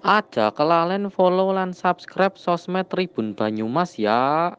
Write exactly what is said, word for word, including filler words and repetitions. Aja kelalen follow lan subscribe sosmed Tribun Banyumas ya.